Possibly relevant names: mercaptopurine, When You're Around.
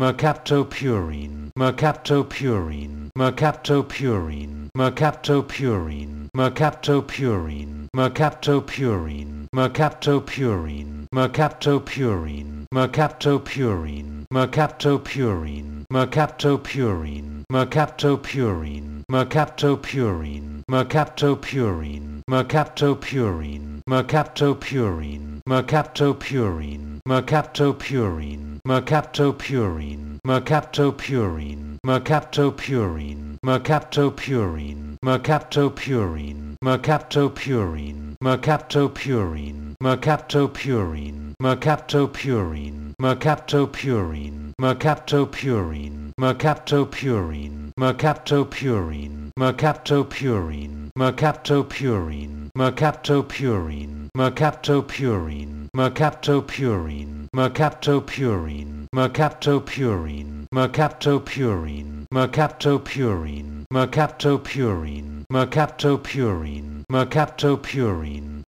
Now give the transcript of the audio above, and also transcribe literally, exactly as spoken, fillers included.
Mercaptopurine, mercaptopurine, mercaptopurine, mercaptopurine, mercaptopurine, mercaptopurine, mercaptopurine, mercaptopurine, mercaptopurine, mercaptopurine, mercaptopurine, mercaptopurine, mercaptopurine, mercaptopurine, mercaptopurine, mercaptopurine, mercaptopurine, mercaptopurine, mercaptopurine, mercaptopurine, mercaptopurine, mercaptopurine, mercaptopurine, mercaptopurine, mercaptopurine, mercaptopurine, mercaptopurine, mercaptopurine, mercaptopurine, mercaptopurine, mercaptopurine, mercaptopurine, mercaptopurine, mercaptopurine, mercaptopurine, mercaptopurine, mercaptopurine, mercaptopurine, mercaptopurine, mercaptopurine, mercaptopurine, mercaptopurine, mercaptopurine,